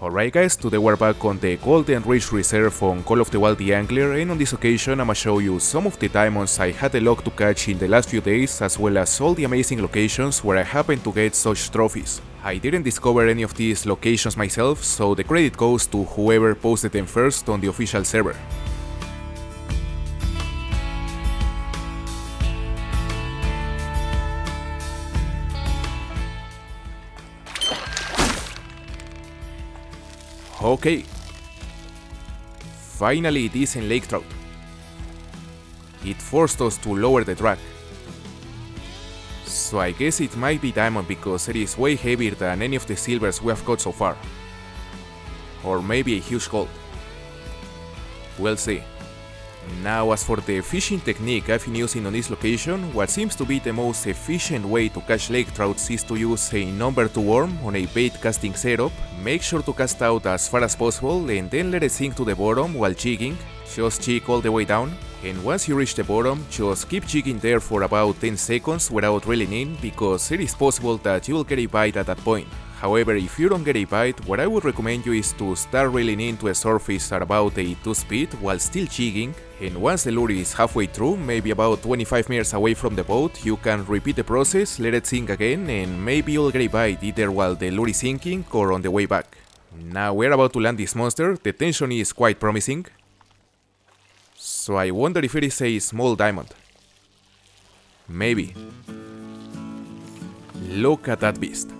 Alright guys, today we're back on the Golden Ridge Reserve on Call of the Wild the Angler, and on this occasion I'ma show you some of the diamonds I had the luck to catch in the last few days, as well as all the amazing locations where I happened to get such trophies. I didn't discover any of these locations myself, so the credit goes to whoever posted them first on the official server. Okay, finally it is in Lake Trout. It forced us to lower the drag. So I guess it might be diamond because it is way heavier than any of the silvers we have caught so far. Or maybe a huge gold. We'll see. Now as for the fishing technique I've been using on this location, what seems to be the most efficient way to catch lake trouts is to use a number 2 worm on a bait casting setup, make sure to cast out as far as possible and then let it sink to the bottom while jigging, just jig all the way down, and once you reach the bottom, just keep jigging there for about 10 seconds without reeling in because it is possible that you will get a bite at that point. However, if you don't get a bite, what I would recommend you is to start reeling into a surface at about a 2 speed while still jigging, and once the lure is halfway through, maybe about 25 meters away from the boat, you can repeat the process, let it sink again, and maybe you'll get a bite either while the lure is sinking or on the way back. Now we're about to land this monster, the tension is quite promising, so I wonder if it is a small diamond. Maybe. Look at that beast.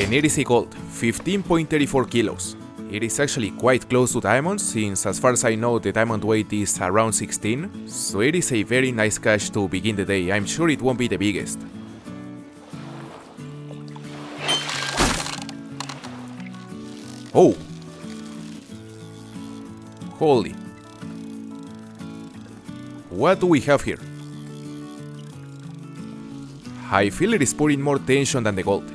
And it is a gold, 15.34 kilos. It is actually quite close to diamonds, since as far as I know the diamond weight is around 16, so it is a very nice catch to begin the day. I'm sure it won't be the biggest. Oh! Holy! What do we have here? I feel it is putting more tension than the gold.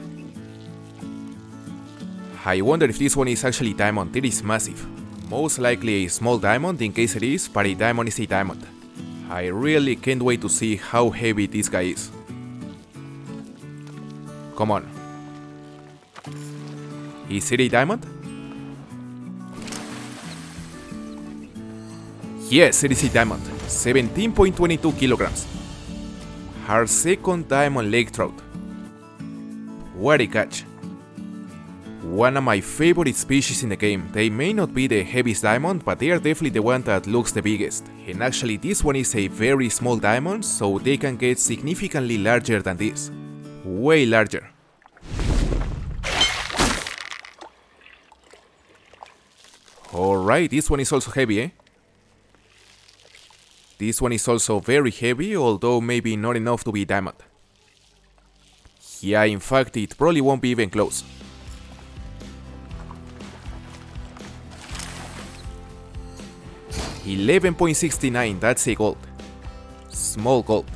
I wonder if this one is actually diamond, it is massive. Most likely a small diamond in case it is, but a diamond is a diamond. I really can't wait to see how heavy this guy is. Come on. Is it a diamond? Yes, it is a diamond, 17.22 kilograms. Our second diamond lake trout. What a catch. One of my favorite species in the game. They may not be the heaviest diamond, but they are definitely the one that looks the biggest. And actually this one is a very small diamond, so they can get significantly larger than this. Way larger. Alright, this one is also heavy, eh? This one is also very heavy, although maybe not enough to be diamond. Yeah, in fact it probably won't be even close. $11.69, that's a gold. Small gold.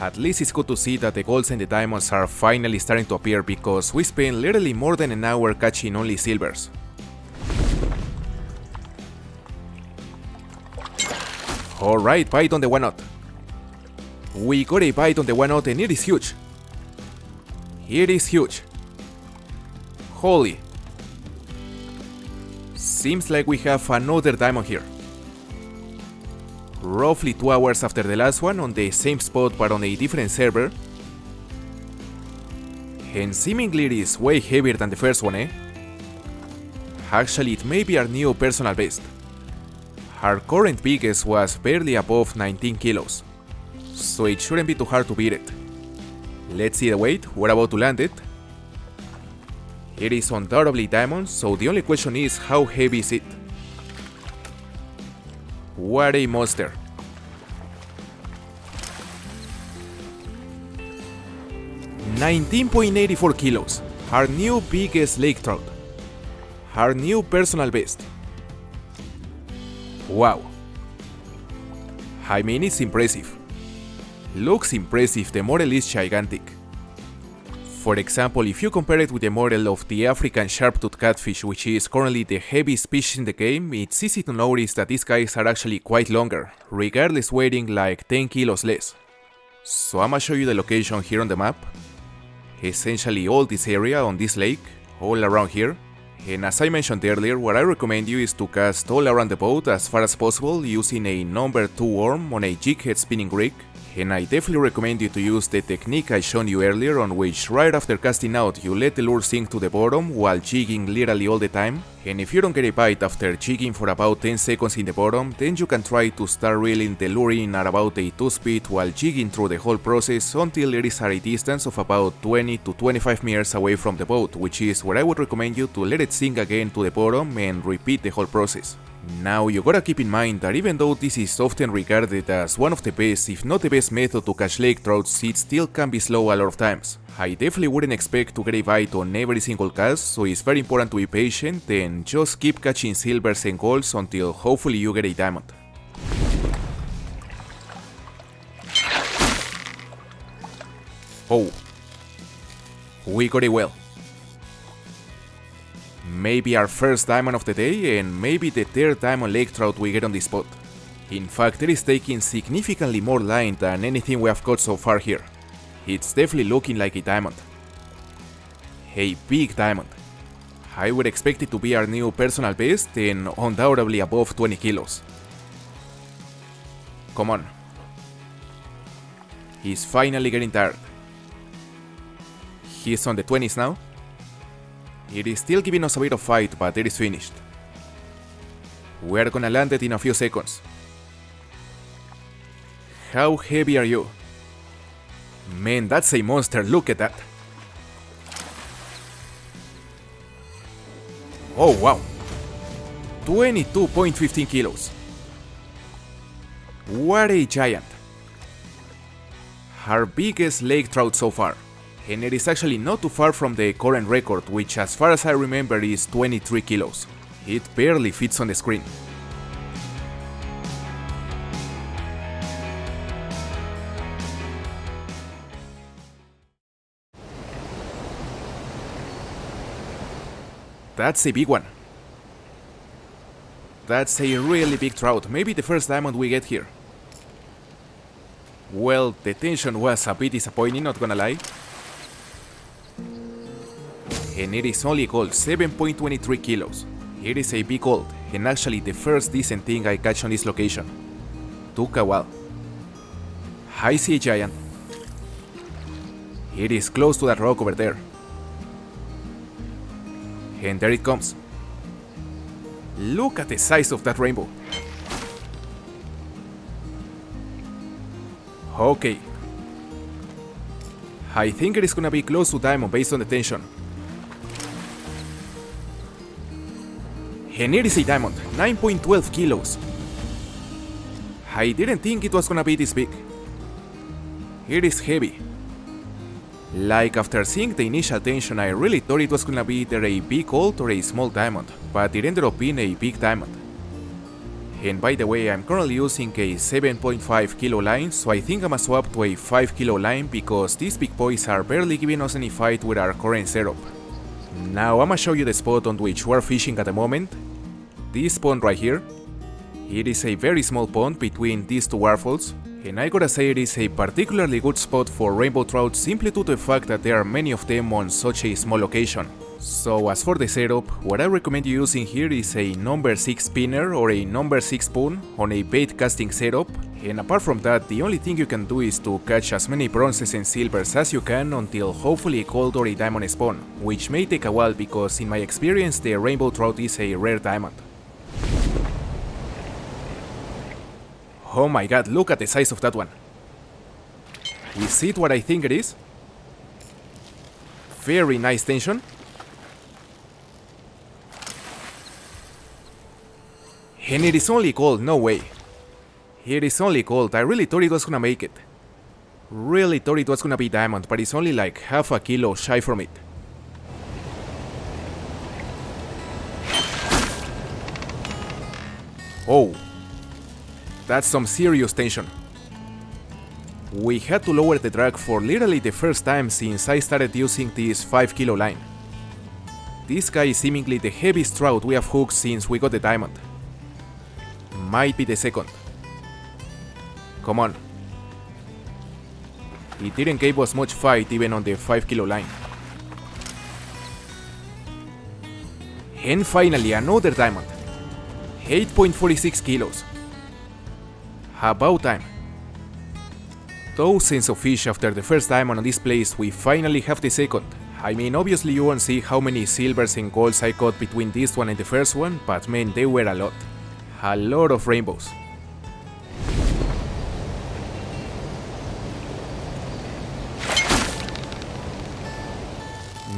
At least it's good to see that the golds and the diamonds are finally starting to appear because we spent literally more than an hour catching only silvers. Alright, bite on the 1/0. We got a bite on the 1/0 and it is huge. It is huge. Holy. Seems like we have another diamond here. Roughly 2 hours after the last one on the same spot but on a different server. And seemingly it is way heavier than the first one, eh? Actually it may be our new personal best. Our current biggest was barely above 19 kilos. So it shouldn't be too hard to beat it. Let's see the weight, we're about to land it. It is undoubtedly diamond, so the only question is how heavy is it? What a monster! $19.84 kilos, our new biggest lake trout, our new personal best. Wow! I mean, it's impressive. Looks impressive, the model is gigantic. For example, if you compare it with the model of the African sharptooth catfish, which is currently the heaviest species in the game, it's easy to notice that these guys are actually quite longer, regardless weighing like 10 kilos less. So I'ma show you the location here on the map. essentially all this area on this lake, all around here. And as I mentioned earlier, what I recommend you is to cast all around the boat as far as possible using a number 2 worm on a jig head spinning rig. And I definitely recommend you to use the technique I shown you earlier, on which right after casting out you let the lure sink to the bottom while jigging literally all the time. And if you don't get a bite after jigging for about 10 seconds in the bottom, then you can try to start reeling the lure in at about a 2-speed while jigging through the whole process until it is at a distance of about 20 to 25 meters away from the boat, which is where I would recommend you to let it sink again to the bottom and repeat the whole process. Now you gotta keep in mind that even though this is often regarded as one of the best, if not the best method to catch lake trouts, it still can be slow a lot of times. I definitely wouldn't expect to get a bite on every single cast, so it's very important to be patient and just keep catching silvers and golds until hopefully you get a diamond. Oh, we got a whale. Maybe our first diamond of the day, and maybe the third diamond lake trout we get on this spot. In fact, it is taking significantly more line than anything we have caught so far here. It's definitely looking like a diamond. A big diamond. I would expect it to be our new personal best and undoubtedly above 20 kilos. Come on. He's finally getting tired. He's on the 20s now. It is still giving us a bit of fight, but it is finished. We're gonna land it in a few seconds. How heavy are you? Man, that's a monster, look at that! Oh wow! 22.15 kilos! What a giant! Our biggest lake trout so far. And it is actually not too far from the current record, which as far as I remember is 23 kilos. It barely fits on the screen. That's a big one. That's a really big trout, maybe the first diamond we get here. Well, the tension was a bit disappointing, not gonna lie. And it is only gold, 7.23 kilos. It is a big gold, and actually the first decent thing I catch on this location. Took a while. I see a giant. It is close to that rock over there. And there it comes. Look at the size of that rainbow. Okay. I think it is gonna be close to diamond based on the tension. And it is a diamond, 9.12 kilos. I didn't think it was gonna be this big. It is heavy. Like after seeing the initial tension, I really thought it was gonna be either a big gold or a small diamond, but it ended up being a big diamond. And by the way, I'm currently using a 7.5 kilo line, so I think I must swap to a 5 kilo line because these big boys are barely giving us any fight with our current setup. Now I'ma show you the spot on which we're fishing at the moment. This pond right here. It is a very small pond between these two waterfalls, and I gotta say it is a particularly good spot for rainbow trout simply due to the fact that there are many of them on such a small location. So as for the setup, what I recommend you using here is a number 6 spinner or a number 6 spoon on a bait casting setup, and apart from that the only thing you can do is to catch as many bronzes and silvers as you can until hopefully a gold or a diamond spawn, which may take a while because in my experience the rainbow trout is a rare diamond. Oh my god, look at the size of that one. Is it what I think it is? Very nice tension. And it is only gold, no way. It is only gold, I really thought it was gonna make it. Really thought it was gonna be diamond, but it's only like half a kilo shy from it. Oh. That's some serious tension. We had to lower the drag for literally the first time since I started using this 5 kilo line. This guy is seemingly the heaviest trout we have hooked since we got the diamond. Might be the second. Come on. He didn't give us much fight even on the 5 kilo line. And finally another diamond, 8.46 kilos. About time. Thousands of fish after the first diamond on this place, we finally have the second. I mean, obviously you won't see how many silvers and golds I caught between this one and the first one, but man, they were a lot. A lot of rainbows.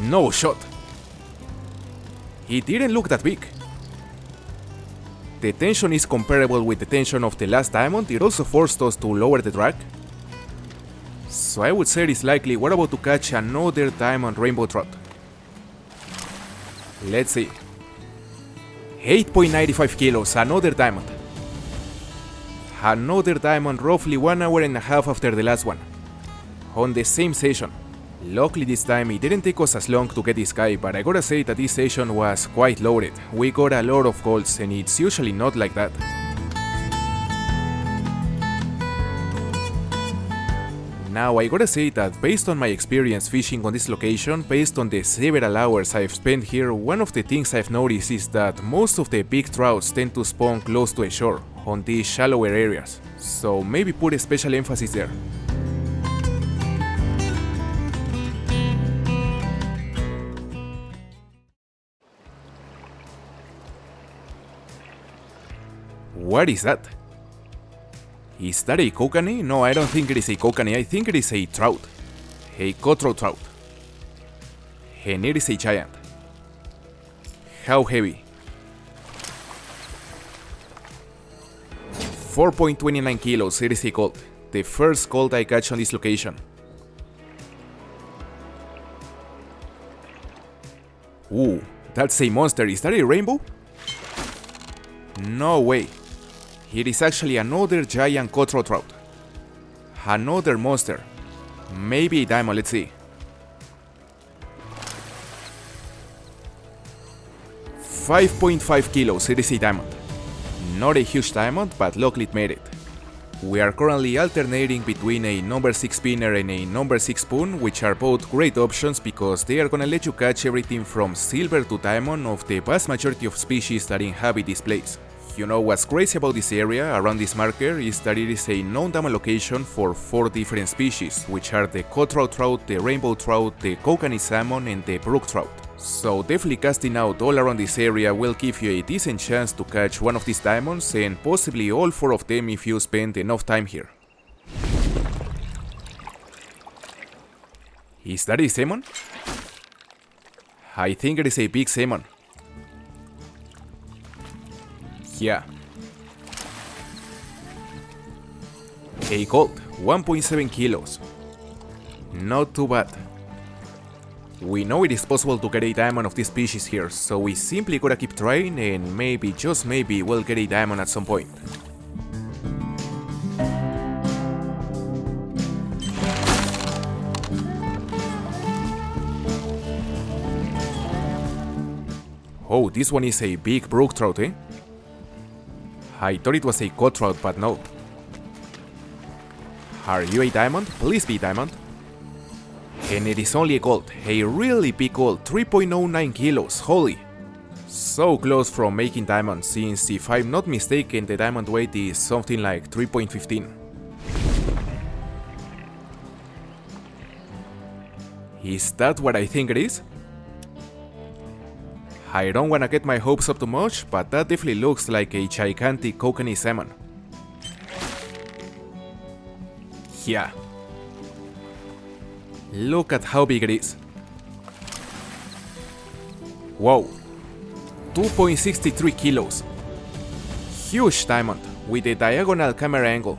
No shot. It didn't look that big. The tension is comparable with the tension of the last diamond. It also forced us to lower the drag. So I would say it's likely we're about to catch another diamond rainbow trout. Let's see. 8.95 kilos, another diamond. Another diamond roughly 1 hour and a half after the last one. On the same session. Luckily this time it didn't take us as long to get this guy, but I gotta say that this session was quite loaded. We got a lot of golds and it's usually not like that. Now I gotta say that based on my experience fishing on this location, based on the several hours I've spent here, one of the things I've noticed is that most of the big trouts tend to spawn close to the shore, on these shallower areas, so maybe put a special emphasis there. What is that? Is that a kokanee? No, I don't think it is a kokanee, I think it is a trout. A cutthroat trout. And it is a giant. How heavy? 4.29 kilos, it is a gold. The first gold I catch on this location. Ooh, that's a monster. Is that a rainbow? No way. It is actually another giant cutthroat trout. Another monster. Maybe a diamond, let's see. 5.5 kilos, it is a diamond. Not a huge diamond, but luckily it made it. We are currently alternating between a number 6 spinner and a number 6 spoon, which are both great options because they are gonna let you catch everything from silver to diamond of the vast majority of species that inhabit this place. You know, what's crazy about this area, around this marker, is that it is a known diamond location for 4 different species, which are the cutthroat trout, the rainbow trout, the kokanee salmon and the brook trout. So definitely casting out all around this area will give you a decent chance to catch one of these diamonds, and possibly all 4 of them if you spend enough time here. Is that a salmon? I think it is a big salmon. Yeah. A gold, 1.7 kilos. Not too bad. We know it is possible to get a diamond of this species here, so we simply gotta keep trying and maybe, just maybe, we'll get a diamond at some point. Oh, this one is a big brook trout, eh? I thought it was a cutthroat trout, but no. Are you a diamond? Please be diamond. And it is only a gold, a really big gold, 3.09 kilos, holy. So close from making diamonds, since if I'm not mistaken the diamond weight is something like 3.15. Is that what I think it is? I don't wanna get my hopes up too much, but that definitely looks like a gigantic kokanee salmon. Yeah. Look at how big it is. Wow. 2.63 kilos. Huge diamond with a diagonal camera angle.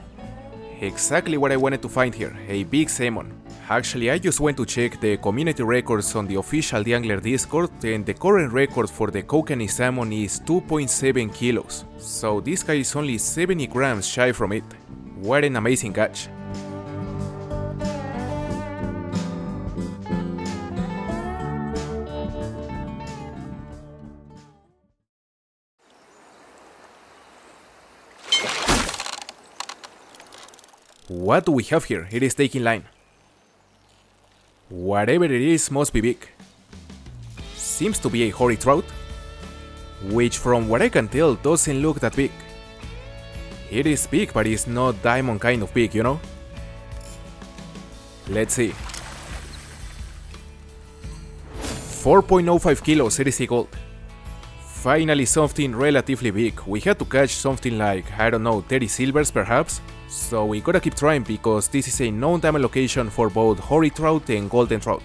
Exactly what I wanted to find here, a big salmon. Actually, I just went to check the community records on the official theAngler Discord, and the current record for the kokanee salmon is 2.7 kilos. So this guy is only 70 grams shy from it. What an amazing catch. What do we have here? It is taking line. Whatever it is must be big. Seems to be a Ohrid trout, which from what I can tell doesn't look that big. It is big, but it's not diamond kind of big, you know? Let's see. 4.05 kilos, it is a gold. Finally something relatively big. We had to catch something like, I don't know, 30 silvers perhaps? So we gotta keep trying because this is a known diamond location for both Ohrid trout and golden trout.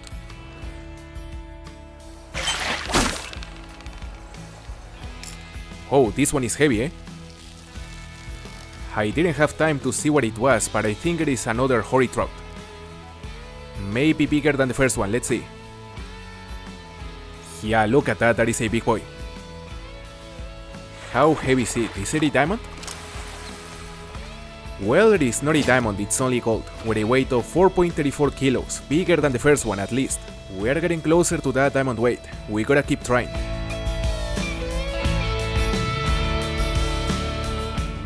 Oh, this one is heavy, eh? I didn't have time to see what it was, but I think it is another Ohrid trout. Maybe bigger than the first one, let's see. Yeah, look at that, that is a big boy. How heavy is it? Is it a diamond? Well, it is not a diamond, it's only gold, with a weight of 4.34 kilos, bigger than the first one at least. We are getting closer to that diamond weight, we gotta keep trying.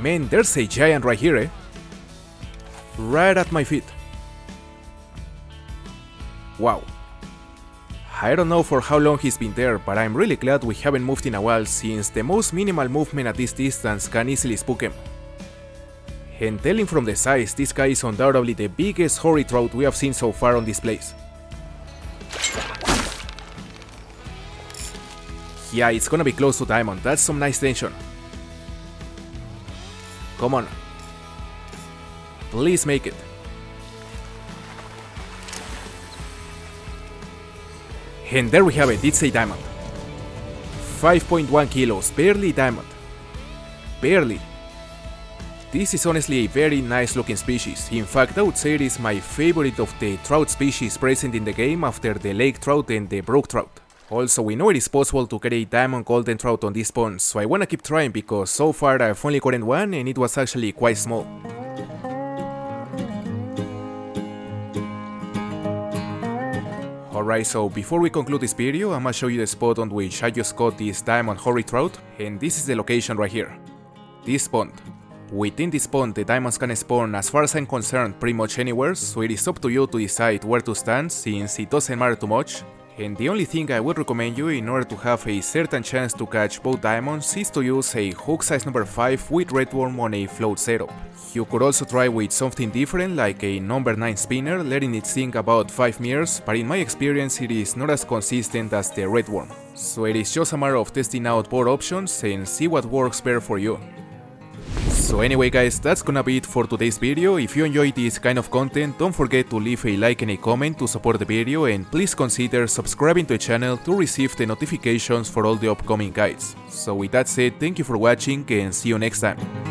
Man, there's a giant right here, eh? Right at my feet. Wow. I don't know for how long he's been there, but I'm really glad we haven't moved in a while since the most minimal movement at this distance can easily spook him. And telling from the size, this guy is undoubtedly the biggest Ohrid trout we have seen so far on this place. Yeah, it's gonna be close to diamond, that's some nice tension. Come on. Please make it. And there we have it, it's a diamond. 5.1 kilos, barely diamond. Barely. This is honestly a very nice looking species. In fact, I would say it is my favorite of the trout species present in the game after the lake trout and the brook trout. Also, we know it is possible to get a diamond golden trout on this pond, so I wanna keep trying because so far I've only gotten one and it was actually quite small. Alright, so before we conclude this video, I'm gonna show you the spot on which I just caught this diamond Ohrid trout, and this is the location right here. This pond. Within this pond, the diamonds can spawn, as far as I'm concerned, pretty much anywhere, so it is up to you to decide where to stand, since it doesn't matter too much. And the only thing I would recommend you in order to have a certain chance to catch both diamonds is to use a hook size number 5 with redworm on a float setup. You could also try with something different like a number 9 spinner, letting it sink about 5 meters, but in my experience it is not as consistent as the redworm. So it is just a matter of testing out both options and see what works better for you. So anyway guys, that's gonna be it for today's video. If you enjoyed this kind of content, don't forget to leave a like and a comment to support the video, and please consider subscribing to the channel to receive the notifications for all the upcoming guides. So with that said, thank you for watching and see you next time.